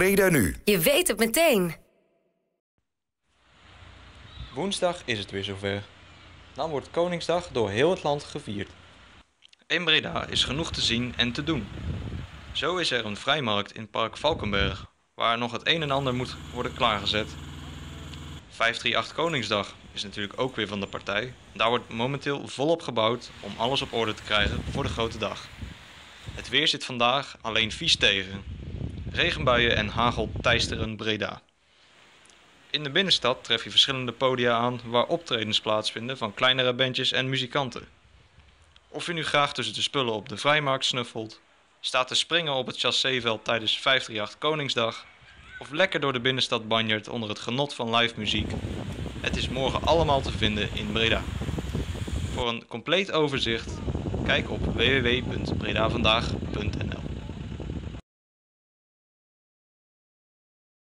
BredaNu. Je weet het meteen. Woensdag is het weer zover. Dan wordt Koningsdag door heel het land gevierd. In Breda is genoeg te zien en te doen. Zo is er een vrijmarkt in Park Valkenberg, waar nog het een en ander moet worden klaargezet. 538 Koningsdag is natuurlijk ook weer van de partij. Daar wordt momenteel volop gebouwd om alles op orde te krijgen voor de grote dag. Het weer zit vandaag alleen vies tegen. Regenbuien en hagel teisteren Breda. In de binnenstad tref je verschillende podia aan waar optredens plaatsvinden van kleinere bandjes en muzikanten. Of je nu graag tussen de spullen op de vrijmarkt snuffelt, staat te springen op het chasséveld tijdens 538 Koningsdag, of lekker door de binnenstad banjert onder het genot van live muziek. Het is morgen allemaal te vinden in Breda. Voor een compleet overzicht, kijk op www.bredavandaag.nl.